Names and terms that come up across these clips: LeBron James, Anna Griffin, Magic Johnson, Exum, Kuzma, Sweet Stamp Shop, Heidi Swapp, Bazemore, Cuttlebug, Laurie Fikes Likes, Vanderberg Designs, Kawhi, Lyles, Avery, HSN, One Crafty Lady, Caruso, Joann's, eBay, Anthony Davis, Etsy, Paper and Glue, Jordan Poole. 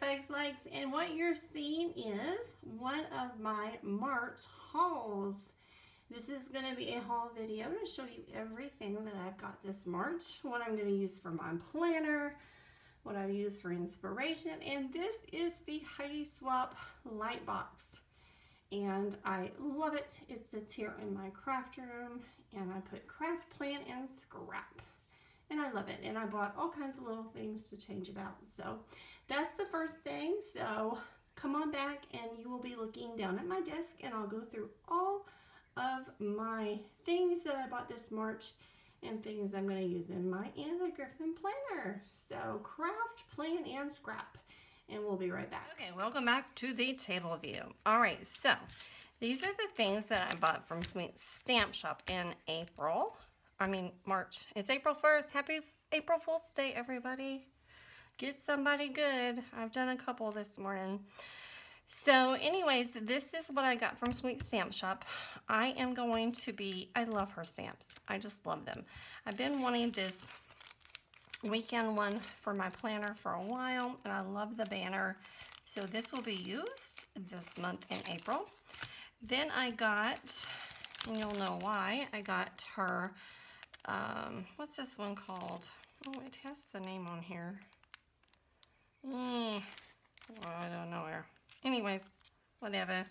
Laurie Fikes Likes, and what you're seeing is one of my March hauls. This is going to be a haul video to show you everything that I've got this March, what I'm going to use for my planner, what I use for inspiration, and this is the Heidi Swapp light box. And I love it. It sits here in my craft room, and I put craft, plan, and scrap. And I love it. And I bought all kinds of little things to change it out. So that's the first thing. So come on back, and you will be looking down at my desk, and I'll go through all of my things that I bought this March and things I'm going to use in my Anna Griffin planner. So craft, plan, and scrap. And we'll be right back. Okay, welcome back to the table view. All right, so these are the things that I bought from Sweet Stamp Shop in March. It's April 1st. Happy April Fool's Day, everybody. Get somebody good. I've done a couple this morning. So anyways, this is what I got from Sweet Stamp Shop. I love her stamps. I just love them. I've been wanting this weekend one for my planner for a while, and I love the banner. So this will be used this month in April. Then I got, and you'll know why, I got her, what's this one called? Oh, it has the name on here. Well, I don't know where. Anyways, whatever.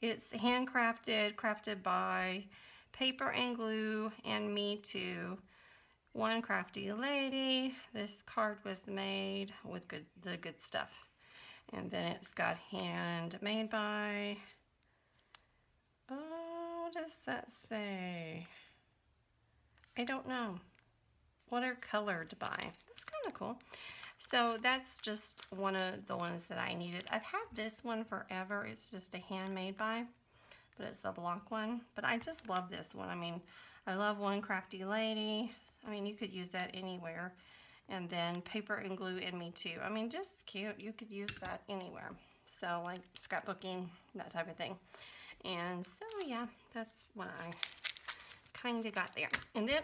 It's handcrafted, crafted by Paper and Glue and me too. One Crafty Lady. This card was made with the good stuff. And then it's got handmade by, oh, what does that say? I don't know. Watercolored by. That's kind of cool. So that's just one of the ones that I needed. I've had this one forever. It's just a handmade by, but it's the block one. But I just love this one. I mean, I love One Crafty Lady. I mean, you could use that anywhere. And then Paper and Glue and Me Too. I mean, just cute. You could use that anywhere. So, like scrapbooking, that type of thing. And so, yeah, that's what I kind of got there. And then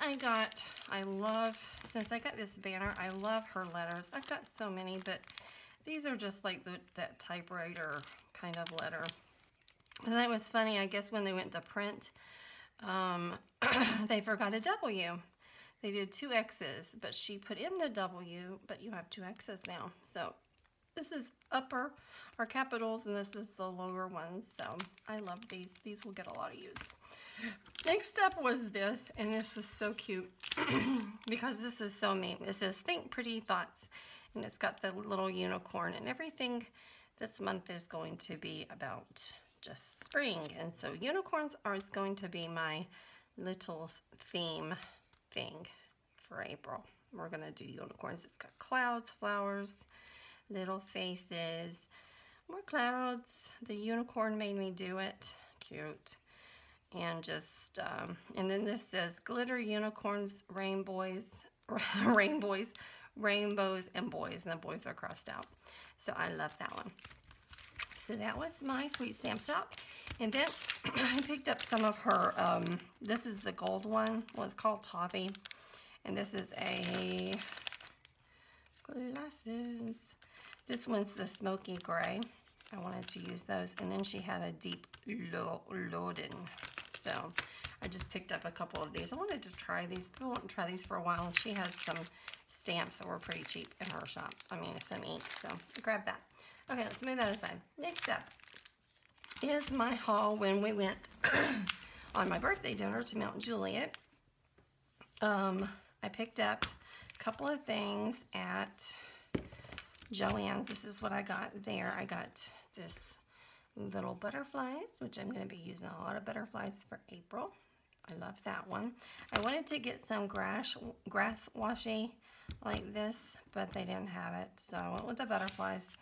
since I got this banner, I love her letters. I've got so many, but these are just like that typewriter kind of letter. And that was funny, I guess, when they went to print, they forgot a W. They did 2 X's, but she put in the W, but you have 2 X's now. So this is upper, our capitals, and this is the lower ones. So I love these. These will get a lot of use. Next up was this, and this is so cute because this is so mean. It says, Think Pretty Thoughts, and it's got the little unicorn, and everything this month is going to be about just spring. And so unicorns are going to be my little theme thing for April. We're gonna do unicorns. It's got clouds, flowers, little faces, more clouds. The unicorn made me do it. Cute. And just and then this says glitter unicorns, rainbows and boys, and the boys are crossed out. So I love that one. So that was my Sweet Stamp Shop. And then I picked up some of her, this is the gold one. Well, it's called Toffee. And this is a, glasses. This one's the smoky gray. I wanted to use those. And then she had a deep Loden. So I just picked up a couple of these. I wanted to try these. I wanted to try these for a while. And she had some stamps that were pretty cheap in her shop. I mean, some ink. So I grabbed that. Okay, let's move that aside. Next up is my haul when we went on my birthday dinner to Mount Juliet. I picked up a couple of things at Joann's. This is what I got there. I got this little butterflies, which I'm going to be using a lot of butterflies for April. I love that one. I wanted to get some grass washi like this, but they didn't have it, so I went with the butterflies.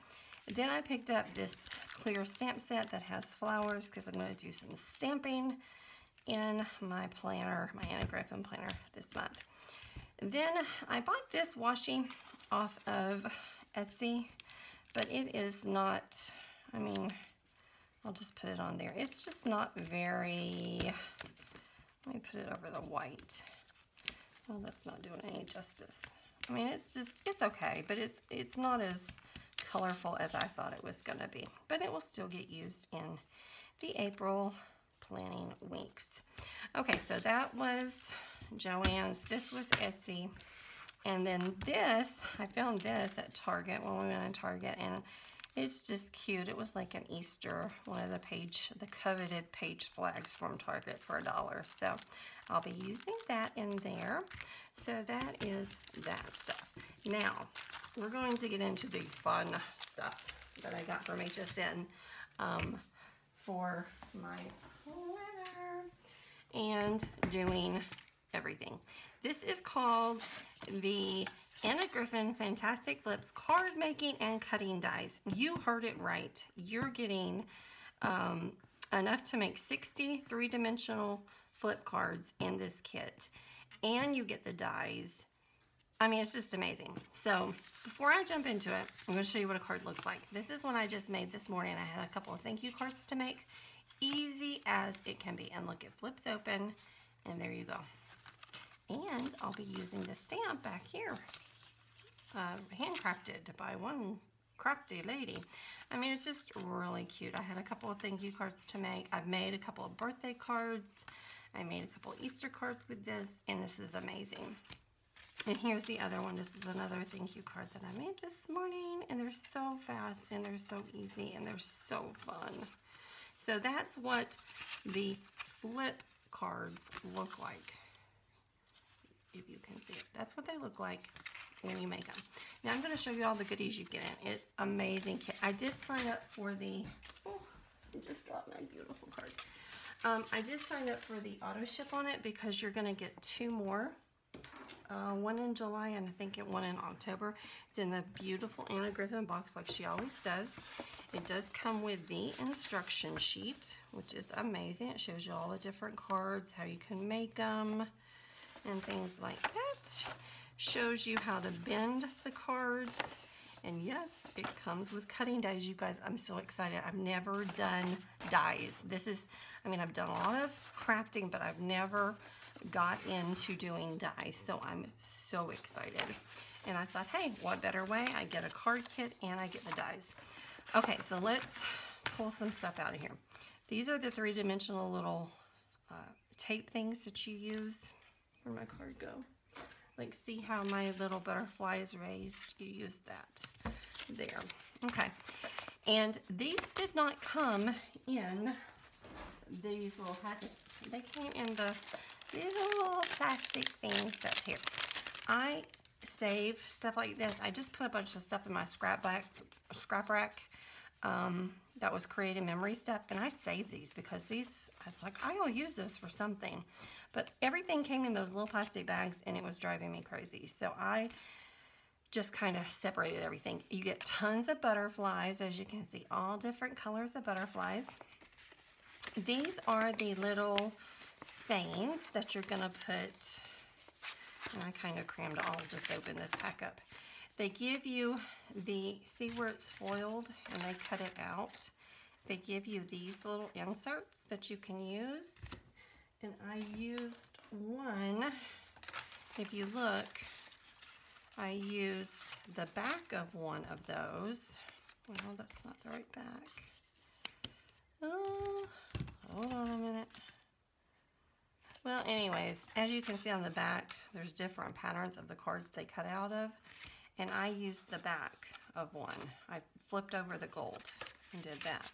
Then I picked up this clear stamp set that has flowers because I'm going to do some stamping in my planner, my Anna Griffin planner this month. Then I bought this washi off of Etsy, but it is not, I mean, I'll just put it on there. It's just not very, let me put it over the white. Oh, that's not doing any justice. I mean, it's okay, but it's not as colorful as I thought it was going to be, but it will still get used in the April planning weeks. Okay, so that was Joann's, this was Etsy, and then this, I found this at Target when we went to Target, and it's just cute. It was like an Easter, one of the page, the coveted page flags from Target for $1. So I'll be using that in there. So that is that stuff. Now, we're going to get into the fun stuff that I got from HSN for my planner and doing everything. This is called the Anna Griffin Fantastic Flips Card Making and Cutting Dies. You heard it right. You're getting enough to make 60 three-dimensional flip cards in this kit. And you get the dies. I mean, it's just amazing. So before I jump into it, I'm going to show you what a card looks like. This is one I just made this morning. I had a couple of thank you cards to make. Easy as it can be. And look, it flips open. And there you go. And I'll be using the stamp back here. Handcrafted by One Crafty Lady. I mean, it's just really cute. I had a couple of thank you cards to make. I've made a couple of birthday cards. I made a couple of Easter cards with this, and this is amazing. And here's the other one. This is another thank you card that I made this morning, and they're so fast, and they're so easy, and they're so fun. So that's what the flip cards look like. If you can see it, that's what they look like when you make them. Now I'm going to show you all the goodies you get in. It's amazing kit. I did sign up for the, oh, I just dropped my beautiful card. I did sign up for the auto ship on it because you're going to get two more. One in July and I think one in October. It's in the beautiful Anna Griffin box like she always does. It does come with the instruction sheet, which is amazing. It shows you all the different cards, how you can make them, and things like that. Shows you how to bend the cards, and yes, it comes with cutting dies. You guys, I'm so excited. I've never done dies. This is, I mean, I've done a lot of crafting, but I've never got into doing dies, so I'm so excited. And I thought, hey, what better way? I get a card kit and I get the dies. Okay, so let's pull some stuff out of here. These are the three-dimensional little tape things that you use. Where'd my card go? Like, see how my little butterfly is raised? You use that there. Okay. And these did not come in these little packages. They came in the little plastic things that's here. I save stuff like this. I just put a bunch of stuff in my scrap rack that was creating memory stuff, and I save these because these, I was like, I'll use this for something. But everything came in those little plastic bags, and it was driving me crazy. So I just kind of separated everything. You get tons of butterflies, as you can see, all different colors of butterflies. These are the little sayings that you're going to put, and I kind of crammed all, just open this pack up. They give you the, see where it's foiled, and they cut it out. They give you these little inserts that you can use, and I used one. If you look, I used the back of one of those. Well, that's not the right back. Oh, hold on a minute. Well, anyways, as you can see on the back, there's different patterns of the cards they cut out of, and I used the back of one. I flipped over the gold and did that.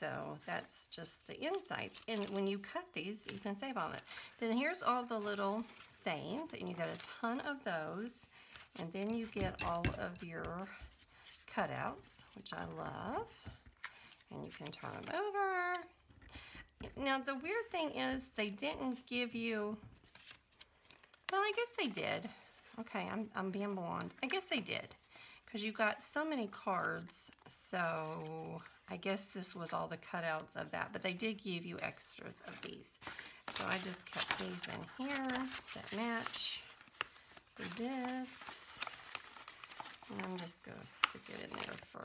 So that's just the insights. And when you cut these, you can save on it. Then here's all the little sayings, and you got a ton of those. And then you get all of your cutouts, which I love. And you can turn them over. Now, the weird thing is they didn't give you, well, I guess they did. Okay, I'm being blonde. I guess they did. You got so many cards, so I guess this was all the cutouts of that, but they did give you extras of these. So I just kept these in here that match this, and I'm just going to stick it in there for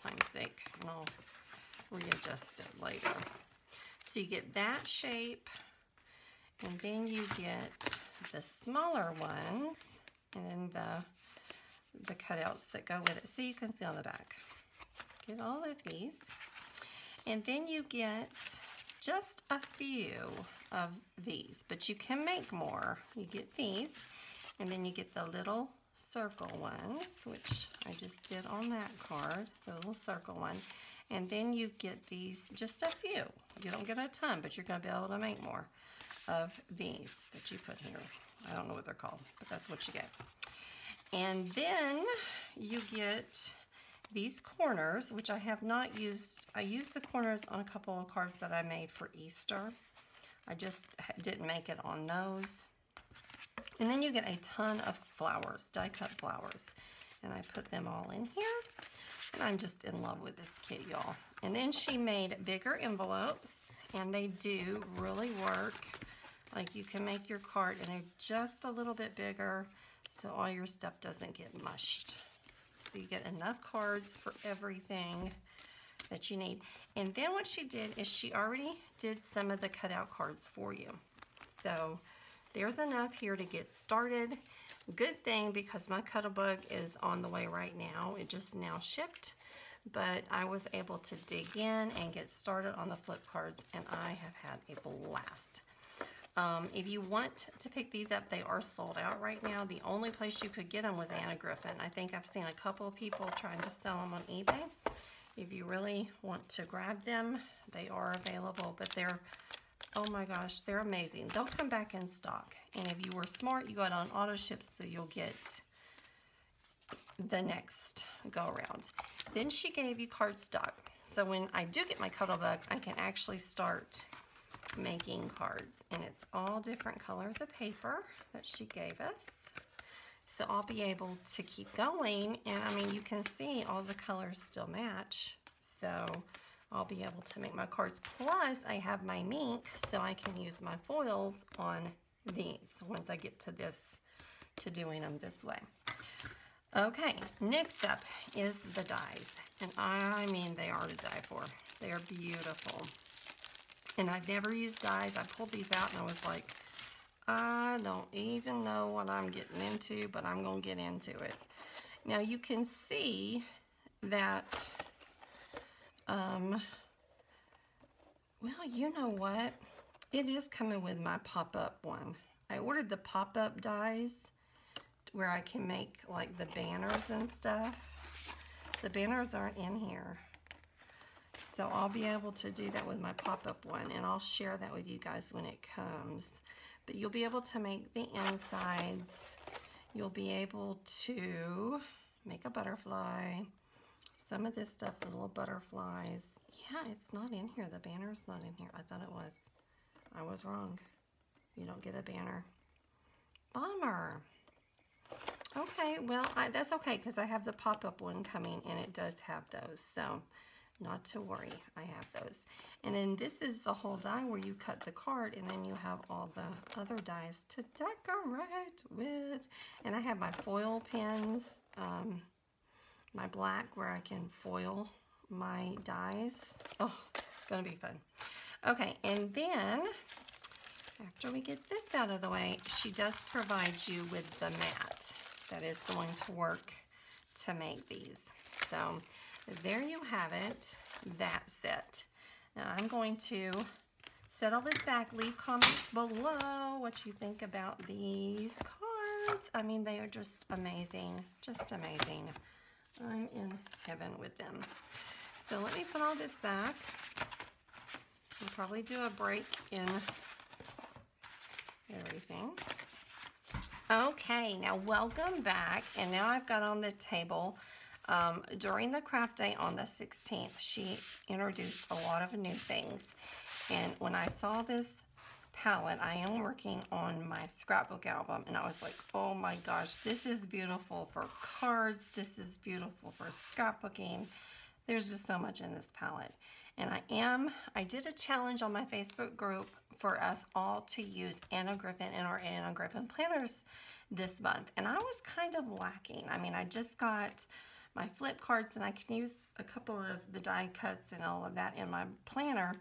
time's sake, and I'll readjust it later. So you get that shape, and then you get the smaller ones, and then the the cutouts that go with it. So you can see on the back. Get all of these. And then you get just a few of these, but you can make more. You get these, and then you get the little circle ones, which I just did on that card, the little circle one. And then you get these, just a few. You don't get a ton, but you're going to be able to make more of these that you put here. I don't know what they're called, but that's what you get. And then you get these corners, which I have not used. I used the corners on a couple of cards that I made for Easter. I just didn't make it on those. And then you get a ton of flowers, die-cut flowers. And I put them all in here. And I'm just in love with this kit, y'all. And then she made bigger envelopes, and they do really work. Like, you can make your card, and they're just a little bit bigger, so all your stuff doesn't get mushed. So you get enough cards for everything that you need. And then what she did is she already did some of the cutout cards for you. So there's enough here to get started. Good thing, because my Cuttlebug is on the way right now. It just now shipped, but I was able to dig in and get started on the flip cards, and I have had a blast. If you want to pick these up, they are sold out right now. The only place you could get them was Anna Griffin. I think I've seen a couple of people trying to sell them on eBay. If you really want to grab them, they are available, but they're, oh my gosh, they're amazing. They'll come back in stock. And if you were smart, you got on auto ship, so you'll get the next go around. Then she gave you cardstock. So when I do get my Cuttlebug, I can actually start making cards. And it's all different colors of paper that she gave us. So I'll be able to keep going. And I mean, you can see all the colors still match. So I'll be able to make my cards. Plus, I have my mink, so I can use my foils on these once I get to this, to doing them this way. Okay, next up is the dies. And I mean, they are to die for. They are beautiful. And I've never used dies. I pulled these out and I was like, I don't even know what I'm getting into, but I'm going to get into it. Now, you can see that... well, you know what? It is coming with my pop-up one. I ordered the pop-up dies where I can make, like, the banners and stuff. The banners aren't in here. So I'll be able to do that with my pop-up one, and I'll share that with you guys when it comes. But you'll be able to make the insides. You'll be able to make a butterfly. Some of this stuff, the little butterflies. Yeah, it's not in here. The banner's not in here. I thought it was. I was wrong. You don't get a banner. Bummer. Okay, well, that's okay, because I have the pop-up one coming, and it does have those. So, not to worry. I have those. And then this is the whole die where you cut the card, and then you have all the other dies to decorate with. And I have my foil pins. My black, where I can foil my dies. Oh, it's gonna be fun. Okay, and then after we get this out of the way, she does provide you with the mat that is going to work to make these. So there you have it, that set. Now I'm going to set all this back. Leave comments below what you think about these cards. I mean, they are just amazing, just amazing. I'm in heaven with them. So let me put all this back. We'll probably do a break in everything. Okay, now welcome back. And now I've got on the table, during the craft day on the 16th, she introduced a lot of new things. And when I saw this palette, I am working on my scrapbook album, and I was like, oh my gosh, this is beautiful for cards, this is beautiful for scrapbooking. There's just so much in this palette. And I did a challenge on my Facebook group for us all to use Anna Griffin and our Anna Griffin planners this month, and I was kind of lacking. I mean, I just got my flip cards, and I can use a couple of the die cuts and all of that in my planner,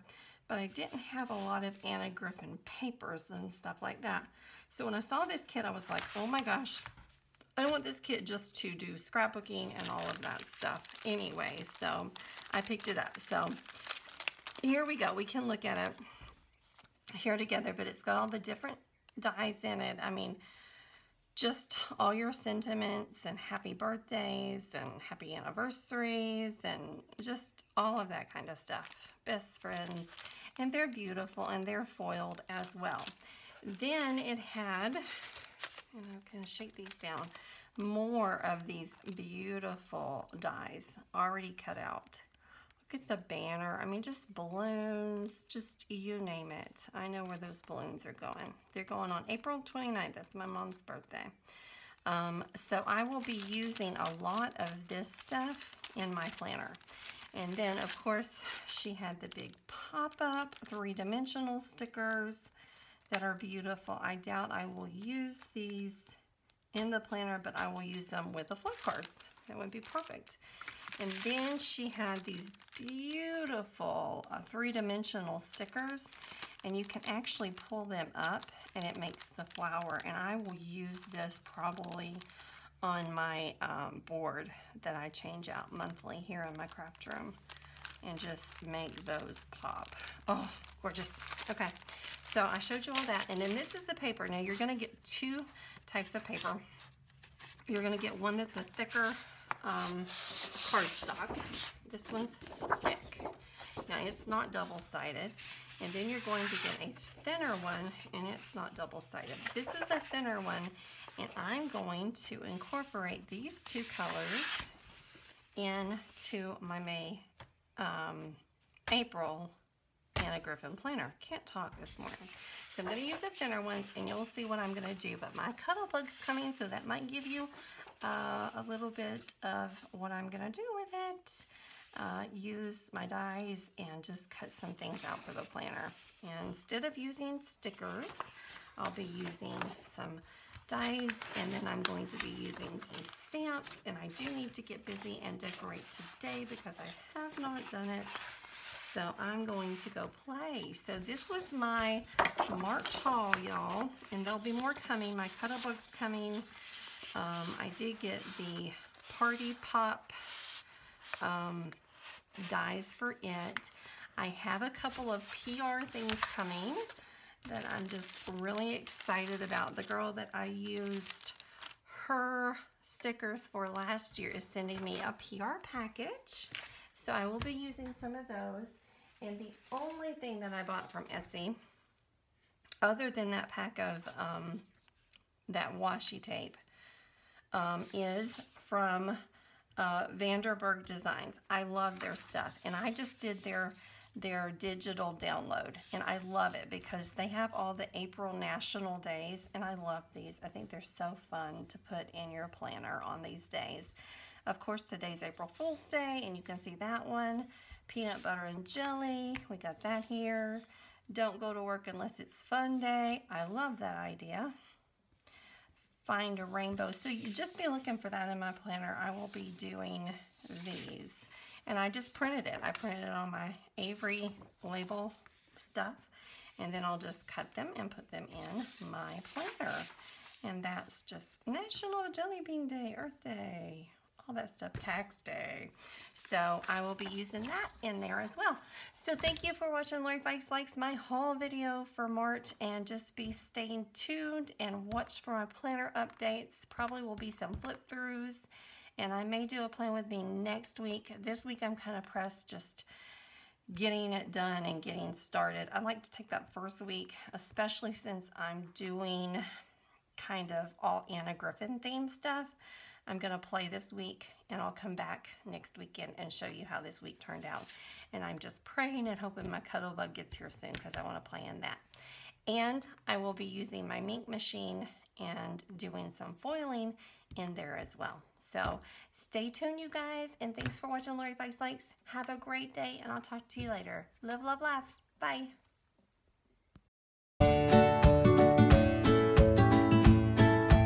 but I didn't have a lot of Anna Griffin papers and stuff like that. So when I saw this kit, I was like, oh my gosh, I want this kit just to do scrapbooking and all of that stuff anyway, so I picked it up. So here we go. We can look at it here together, but it's got all the different dies in it. I mean, just all your sentiments and happy birthdays and happy anniversaries and just all of that kind of stuff. Best friends. And they're beautiful and they're foiled as well. Then it had, and I can shake these down, more of these beautiful dies already cut out. Look at the banner. I mean, just balloons, just you name it. I know where those balloons are going. They're going on April 29th. That's my mom's birthday. So I will be using a lot of this stuff in my planner. And then, of course, she had the big pop-up three-dimensional stickers that are beautiful. I doubt I will use these in the planner, but I will use them with the flip cards. That would be perfect. And then she had these beautiful three-dimensional stickers, and you can actually pull them up, and it makes the flower. And I will use this probably on my board that I change out monthly here in my craft room and just make those pop. Oh, gorgeous. Okay, so I showed you all that. And then this is the paper. Now you're gonna get two types of paper. You're gonna get one that's a thicker cardstock. This one's thick. Now it's not double-sided. And then you're going to get a thinner one, and it's not double-sided. This is a thinner one, and I'm going to incorporate these two colors into my April Anna Griffin planner. Can't talk this morning. So I'm going to use the thinner ones, and you'll see what I'm going to do. But my Cuttlebug's coming, so that might give you a little bit of what I'm going to do with it. Use my dies and just cut some things out for the planner. And instead of using stickers, I'll be using some dies, and then I'm going to be using some stamps. And I do need to get busy and decorate today because I have not done it. So I'm going to go play. So this was my March haul, y'all, and there'll be more coming. My Cuttlebug's coming. I did get the Party Pop dies for it. I have a couple of PR things coming that I'm just really excited about. The girl that I used her stickers for last year is sending me a PR package. So I will be using some of those. And the only thing that I bought from Etsy, other than that pack of that washi tape, is from Vanderberg Designs. I love their stuff. And I just did their digital download, and I love it because they have all the April national days, and I love these. I think they're so fun to put in your planner on these days. Of course, today's April Fool's Day, and you can see that one. Peanut butter and jelly, we got that here. Don't go to work unless it's fun day. I love that idea. Find a rainbow. So you just be looking for that in my planner. I will be doing these. And I just printed it. I printed it on my Avery label stuff. And then I'll just cut them and put them in my planner. And that's just National Jelly Bean Day, Earth Day, all that stuff, Tax Day. So I will be using that in there as well. So thank you for watching Laurie Fikes Likes, my haul video for March. And just be staying tuned and watch for my planner updates. Probably will be some flip-throughs. And I may do a plan with me next week. This week I'm kind of pressed just getting it done and getting started. I like to take that first week, especially since I'm doing kind of all Anna Griffin theme stuff. I'm going to play this week, and I'll come back next weekend and show you how this week turned out. And I'm just praying and hoping my Cuttlebug gets here soon because I want to play in that. And I will be using my mink machine and doing some foiling in there as well. So stay tuned, you guys, and thanks for watching Laurie Fikes Likes. Have a great day, and I'll talk to you later. Live, love, laugh. Bye.